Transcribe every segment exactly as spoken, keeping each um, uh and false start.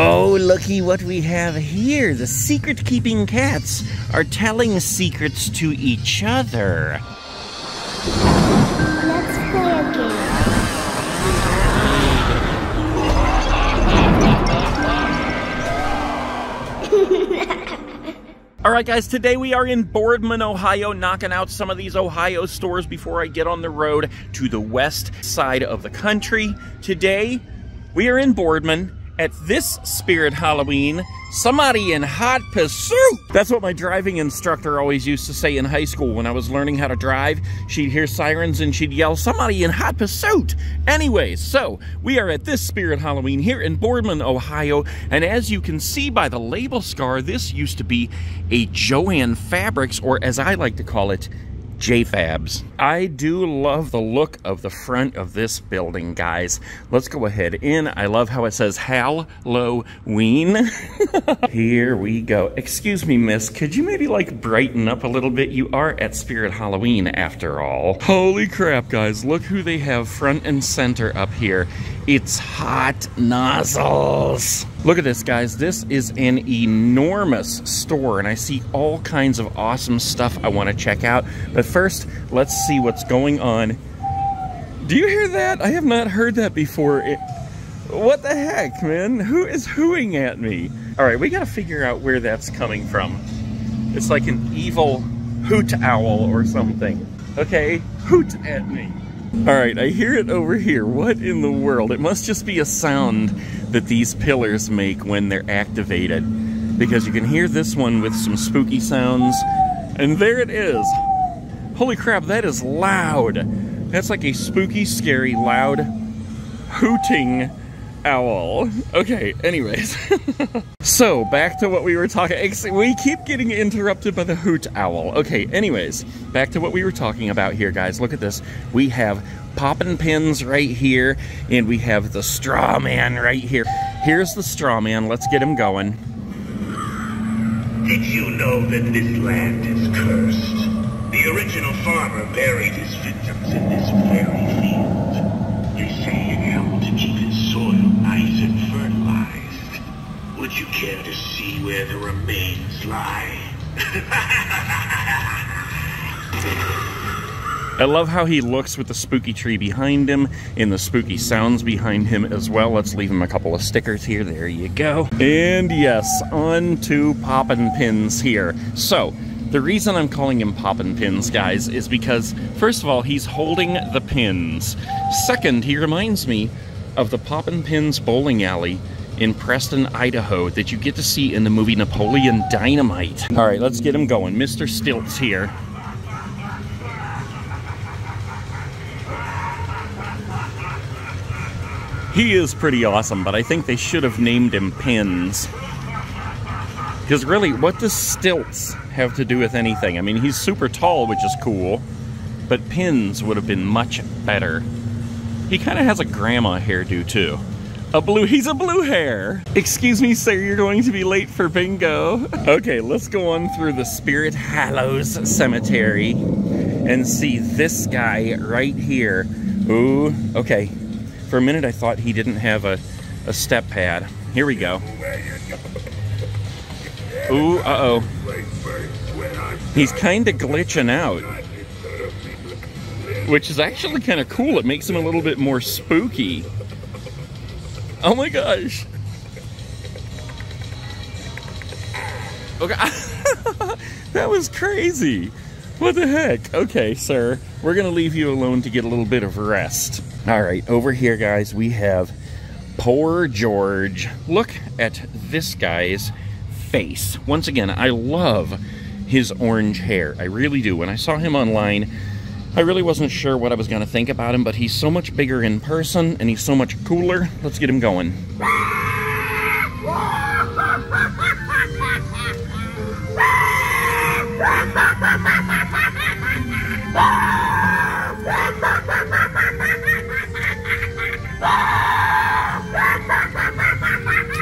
Oh, looky what we have here. The secret-keeping cats are telling secrets to each other. Let's play a game. All right, guys, today we are in Boardman, Ohio, knocking out some of these Ohio stores before I get on the road to the west side of the country. Today, we are in Boardman. At this Spirit Halloween, somebody in hot pursuit. That's what my driving instructor always used to say in high school when I was learning how to drive. She'd hear sirens and she'd yell, somebody in hot pursuit. Anyways, so we are at this Spirit Halloween here in Boardman, Ohio. And as you can see by the label scar, this used to be a Joanne Fabrics, or as I like to call it, JFabs. I do love the look of the front of this building, guys. Let's go ahead in. I love how it says Halloween. Here we go. Excuse me, miss. Could you maybe like brighten up a little bit? You are at Spirit Halloween after all. Holy crap, guys. Look who they have front and center up here. It's Hot Knozzles. Look at this, guys. This is an enormous store, and I see all kinds of awesome stuff I want to check out. But first, let's see what's going on. Do you hear that? I have not heard that before. It, what the heck, man? Who is hooing at me? All right, we got to figure out where that's coming from. It's like an evil hoot owl or something. Okay, hoot at me. All right, I hear it over here. What in the world? It must just be a sound that these pillars make when they're activated, because you can hear this one with some spooky sounds, and there it is. Holy crap, that is loud. That's like a spooky, scary, loud hooting owl. Okay, anyways. So, back to what we were talking... We keep getting interrupted by the hoot owl. Okay, anyways, back to what we were talking about here, guys. Look at this. We have Poppin' Pins right here, and we have the straw man right here. Here's the straw man. Let's get him going. Did you know that this land is cursed? The original farmer buried his victims in this very field. They say it helped to keep his soil nice and fertilized. Would you care to see where the remains lie? I love how he looks with the spooky tree behind him and the spooky sounds behind him as well. Let's leave him a couple of stickers here. There you go. And yes, on to Poppin' Pins here. So, the reason I'm calling him Poppin' Pins, guys, is because, first of all, he's holding the pins. Second, he reminds me of the Poppin' Pins bowling alley in Preston, Idaho that you get to see in the movie Napoleon Dynamite. All right, let's get him going. Mister Stilts here. He is pretty awesome, but I think they should have named him Pins. Because really, what does stilts have to do with anything? I mean, he's super tall, which is cool, but Pins would have been much better. He kind of has a grandma hairdo, too. A blue, he's a blue hair. Excuse me, sir, you're going to be late for bingo. Okay, let's go on through the Spirit Hallows Cemetery and see this guy right here. Ooh, okay. For a minute, I thought he didn't have a, a step pad. Here we go. Ooh, uh-oh. He's kind of glitching out, which is actually kind of cool. It makes him a little bit more spooky. Oh, my gosh. Okay. That was crazy. What the heck? Okay, sir. We're going to leave you alone to get a little bit of rest. All right, over here, guys, we have Poor George. Look at this guy's face. Once again, I love his orange hair. I really do. When I saw him online, I really wasn't sure what I was going to think about him, but he's so much bigger in person, and he's so much cooler. Let's get him going.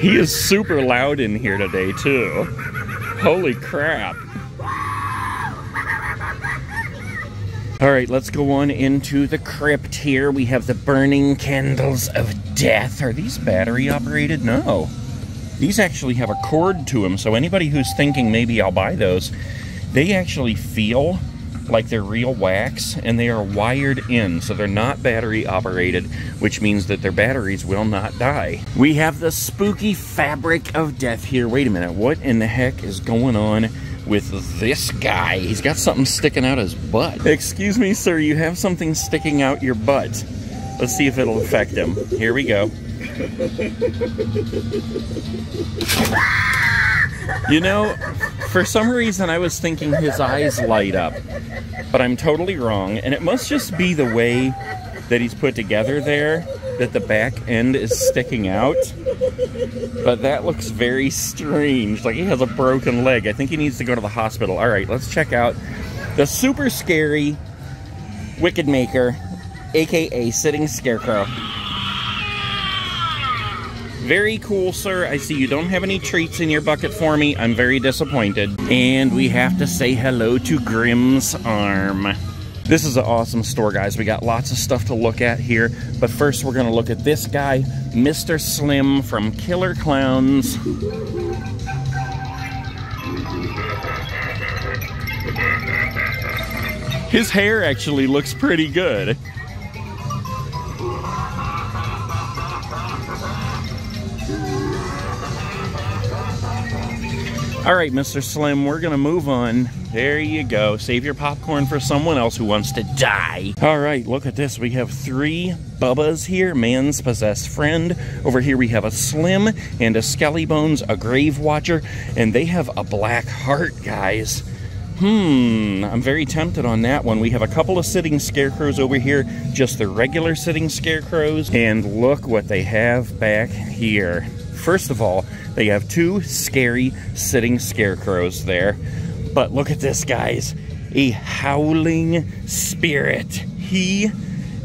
He is super loud in here today, too. Holy crap. All right, let's go on into the crypt here. We have the burning candles of death. Are these battery operated? No. These actually have a cord to them, so anybody who's thinking maybe I'll buy those, they actually feel like they're real wax, and they are wired in, so they're not battery operated, which means that their batteries will not die. We have the spooky fabric of death here. Wait a minute, what in the heck is going on with this guy? He's got something sticking out his butt. Excuse me, sir, you have something sticking out your butt. Let's see if it'll affect him. Here we go. You know, for some reason I was thinking his eyes light up, but I'm totally wrong, and it must just be the way that he's put together there, that the back end is sticking out. But that looks very strange, like he has a broken leg. I think he needs to go to the hospital. All right, let's check out the super scary Wicked Maker, aka Sitting Scarecrow. Very cool, sir. I see you don't have any treats in your bucket for me. I'm very disappointed. And we have to say hello to Grimm's Arm. This is an awesome store, guys. We got lots of stuff to look at here. But first, we're going to look at this guy, Mister Slim from Killer Clowns. His hair actually looks pretty good. All right, Mister Slim, we're gonna move on. There you go. Save your popcorn for someone else who wants to die. All right, look at this. We have three Bubbas here, man's possessed friend. Over here we have a Slim and a Skelly Bones, a Grave Watcher, and they have a Blackheart, guys. Hmm, I'm very tempted on that one. We have a couple of Sitting Scarecrows over here, just the regular Sitting Scarecrows, and look what they have back here. First of all, they have two scary Sitting Scarecrows there, but look at this, guys, a howling spirit. He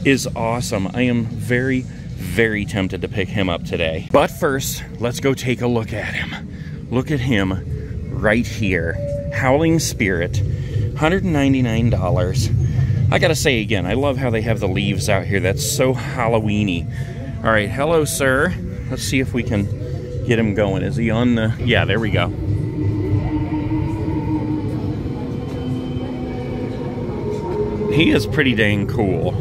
is awesome. I am very, very tempted to pick him up today. But first, let's go take a look at him. Look at him right here. Howling Spirit, one hundred ninety-nine dollars. I gotta say again, I love how they have the leaves out here. That's so Halloween-y. All right, hello, sir. Let's see if we can get him going. Is he on the... Yeah, there we go. He is pretty dang cool.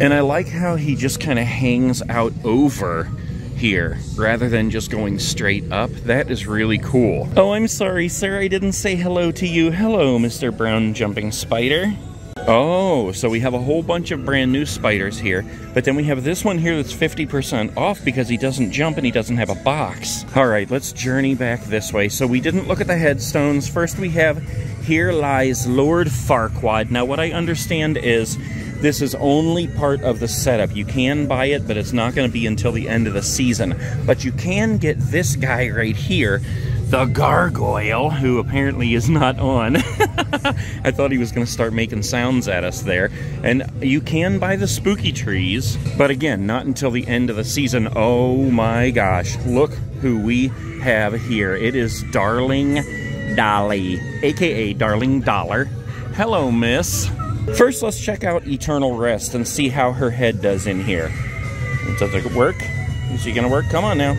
And I like how he just kind of hangs out over here rather than just going straight up. That is really cool. Oh, I'm sorry, sir. I didn't say hello to you. Hello, Mister Brown Jumping Spider. Oh, so we have a whole bunch of brand new spiders here, but then we have this one here that's fifty percent off because he doesn't jump and he doesn't have a box. All right, let's journey back this way. So we didn't look at the headstones. First we have, here lies Lord Farquad. Now what I understand is this is only part of the setup. You can buy it, but it's not going to be until the end of the season. But you can get this guy right here, the gargoyle, who apparently is not on. I thought he was going to start making sounds at us there. And you can buy the spooky trees, but again, not until the end of the season. Oh my gosh, look who we have here. It is Darling Dolly, aka Darling Dollar. Hello, miss. First, let's check out Eternal Rest and see how her head does in here. Does it work? Is she going to work? Come on now.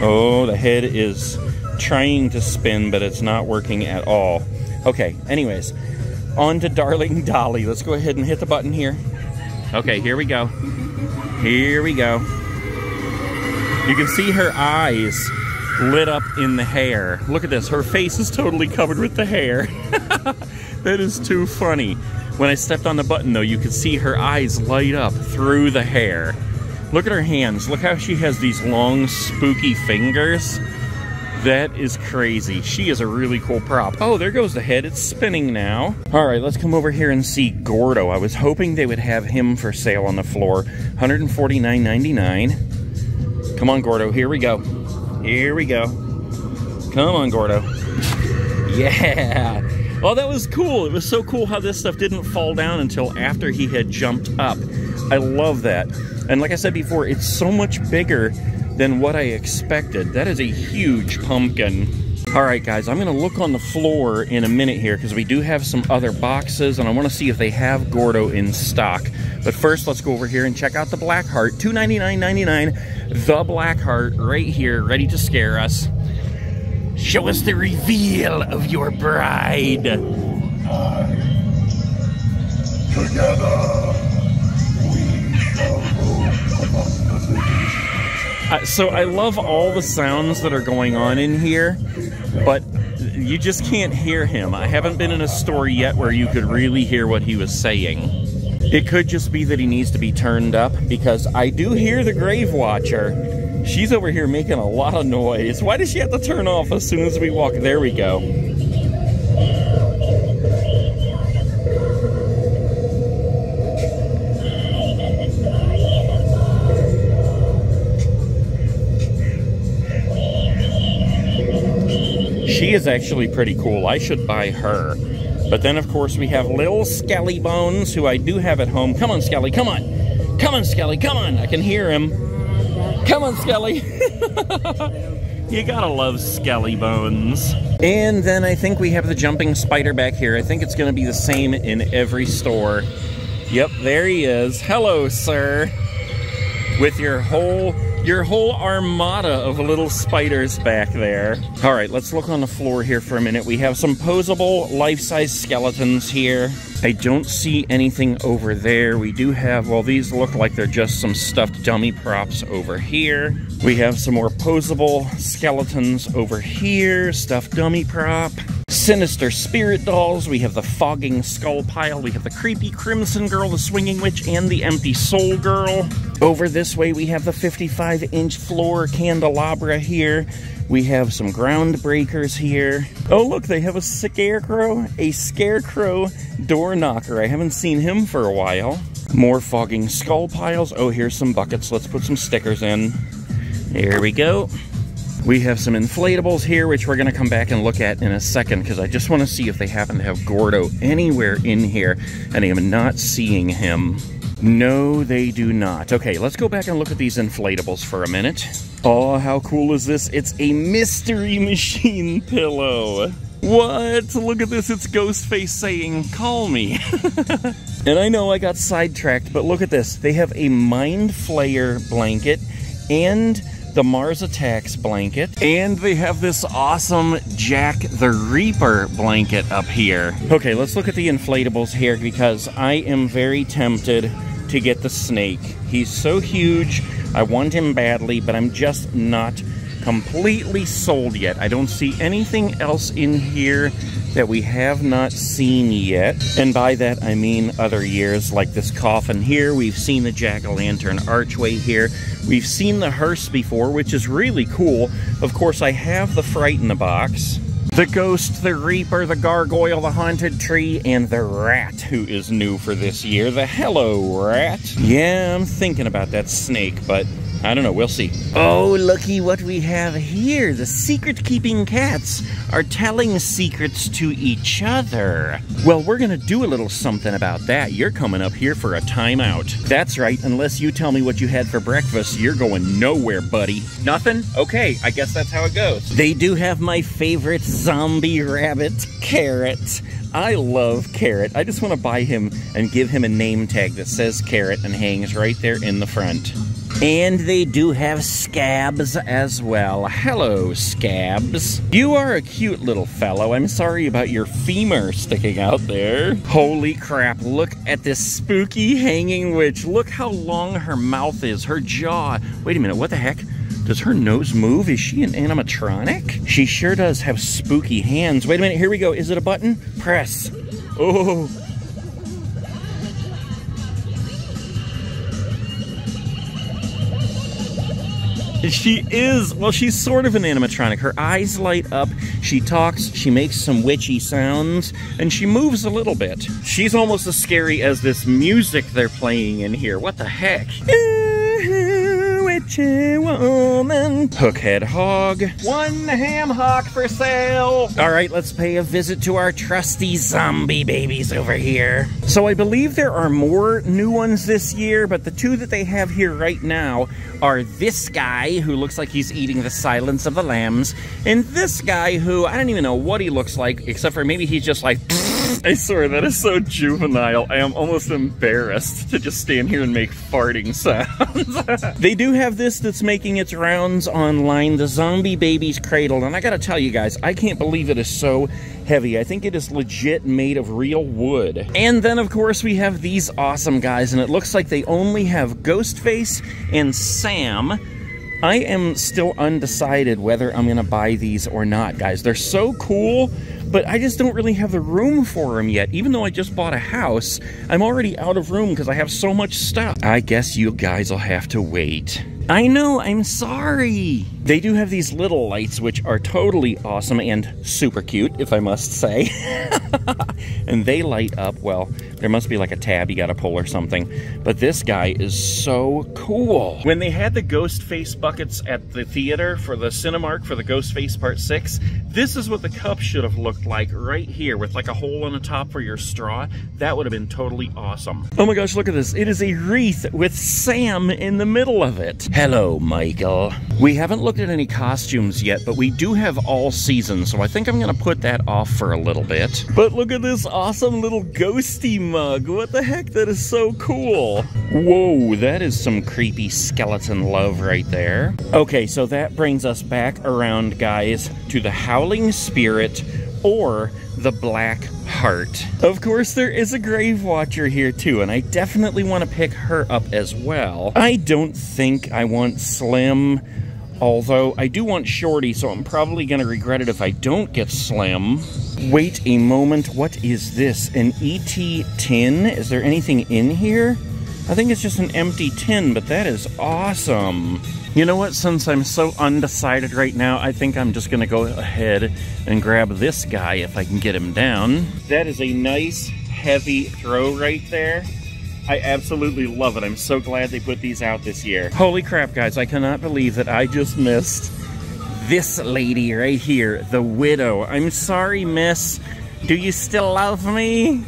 Oh, the head is trying to spin, but it's not working at all. Okay, anyways, on to Darling Dolly. Let's go ahead and hit the button here. Okay, here we go. Here we go. You can see her eyes lit up in the hair. Look at this. Her face is totally covered with the hair. That is too funny. When I stepped on the button, though, you could see her eyes light up through the hair. Look at her hands. Look how she has these long, spooky fingers. That is crazy. She is a really cool prop. Oh, there goes the head. It's spinning now. All right, let's come over here and see Gordo. I was hoping they would have him for sale on the floor. one forty-nine ninety-nine. Come on, Gordo. Here we go. Here we go. Come on, Gordo. Yeah. Oh, that was cool. It was so cool how this stuff didn't fall down until after he had jumped up. I love that. And like I said before, it's so much bigger than what I expected. That is a huge pumpkin. Alright guys, I'm going to look on the floor in a minute here because we do have some other boxes and I want to see if they have Gordo in stock. But first, let's go over here and check out the Blackheart. two ninety-nine ninety-nine, the Blackheart right here, ready to scare us. Show us the reveal of your bride. I, together, we shall rule among the living. Uh, so I love all the sounds that are going on in here, but you just can't hear him. I haven't been in a store yet where you could really hear what he was saying. It could just be that he needs to be turned up, because I do hear the Grave Watcher. She's over here making a lot of noise. Why does she have to turn off as soon as we walk? There we go. She is actually pretty cool. I should buy her. But then, of course, we have little Skelly Bones, who I do have at home. Come on, Skelly, come on. Come on, Skelly, come on. I can hear him. Come on, Skelly. You gotta love Skelly Bones. And then I think we have the jumping spider back here. I think it's gonna be the same in every store. Yep, there he is. Hello, sir. With your whole, your whole armada of little spiders back there. All right, let's look on the floor here for a minute. We have some posable life-size skeletons here. I don't see anything over there. We do have, well, these look like they're just some stuffed dummy props over here. We have some more posable skeletons over here, stuffed dummy prop. Sinister spirit dolls. We have the fogging skull pile. We have the creepy crimson girl, the swinging witch, and the empty soul girl. Over this way, we have the fifty-five inch floor candelabra here. We have some ground breakers here. Oh, look, they have a scarecrow, a scarecrow door knocker. I haven't seen him for a while. More fogging skull piles. Oh, here's some buckets. Let's put some stickers in. There we go. We have some inflatables here, which we're gonna come back and look at in a second, because I just wanna see if they happen to have Gordo anywhere in here, and I am not seeing him. No, they do not. Okay, let's go back and look at these inflatables for a minute. Oh, how cool is this? It's a mystery machine pillow. What? Look at this. It's Ghostface saying, call me. And I know I got sidetracked, but look at this. They have a mind flayer blanket and the Mars Attacks blanket. And they have this awesome Jack the Reaper blanket up here. Okay, let's look at the inflatables here, because I am very tempted to get the snake. He's so huge. I want him badly, but I'm just not completely sold yet. I don't see anything else in here that we have not seen yet. And by that, I mean other years, like this coffin here. We've seen the jack-o'-lantern archway here. We've seen the hearse before, which is really cool. Of course, I have the Fright in the Box. The Ghost, the Reaper, the Gargoyle, the Haunted Tree, and the Rat, who is new for this year, the Hello Rat. Yeah, I'm thinking about that snake, but I don't know, we'll see. Oh, looky what we have here. The secret-keeping cats are telling secrets to each other. Well, we're gonna do a little something about that. You're coming up here for a timeout. That's right, unless you tell me what you had for breakfast, you're going nowhere, buddy. Nothing? Okay, I guess that's how it goes. They do have my favorite zombie rabbit, Carrot. I love Carrot. I just want to buy him and give him a name tag that says Carrot and hangs right there in the front. And they do have Scabs as well. Hello, Scabs. You are a cute little fellow. I'm sorry about your femur sticking out there. Holy crap, look at this spooky hanging witch. Look how long her mouth is, her jaw. Wait a minute, what the heck? Does her nose move? Is she an animatronic? She sure does have spooky hands. Wait a minute, here we go. Is it a button? Press. Oh. She is, well, she's sort of an animatronic. Her eyes light up, she talks, she makes some witchy sounds, and she moves a little bit. She's almost as scary as this music they're playing in here. What the heck? witchy woman. Hookhead hog. One ham hock for sale. All right, let's pay a visit to our trusty zombie babies over here. So I believe there are more new ones this year, but the two that they have here right now are this guy who looks like he's eating the silence of the lambs, and this guy who I don't even know what he looks like, except for maybe he's just like... I swear, that is so juvenile. I am almost embarrassed to just stand here and make farting sounds. They do have this that's making its rounds online, the Zombie Baby's Cradle. And I gotta tell you guys, I can't believe it is so heavy. I think it is legit made of real wood. And then, of course, we have these awesome guys. And it looks like they only have Ghostface and Sam. I am still undecided whether I'm gonna buy these or not, guys. They're so cool, but I just don't really have the room for them yet. Even though I just bought a house, I'm already out of room because I have so much stuff. I guess you guys will have to wait. I know, I'm sorry. They do have these little lights, which are totally awesome and super cute, if I must say. And they light up, well, there must be like a tab you gotta pull or something. But this guy is so cool. When they had the ghost face buckets at the theater for the Cinemark for the Ghostface Part six, this is what the cup should have looked like right here, with like a hole in the top for your straw. That would have been totally awesome. Oh my gosh, look at this. It is a wreath with Sam in the middle of it. Hello, Michael. We haven't looked at any costumes yet, but we do have all seasons, so I think I'm gonna put that off for a little bit. But look at this awesome little ghosty mug. What the heck? That is so cool. Whoa, that is some creepy skeleton love right there. Okay, so that brings us back around, guys, to the Howling Spirit or the Blackheart. Of course, there is a Grave Watcher here too, and I definitely want to pick her up as well. I don't think I want Slim, although I do want Shorty, so I'm probably going to regret it if I don't get Slim. Wait a moment, what is this? An E T tin? Is there anything in here? I think it's just an empty tin, but that is awesome. You know what, since I'm so undecided right now, I think I'm just going to go ahead and grab this guy if I can get him down. That is a nice, heavy throw right there. I absolutely love it. I'm so glad they put these out this year. Holy crap, guys. I cannot believe that I just missed this lady right here, the widow. I'm sorry, miss. Do you still love me?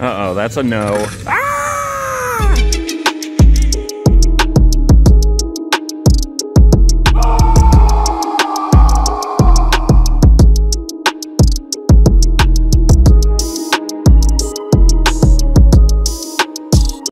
Uh-oh, that's a no. Ah!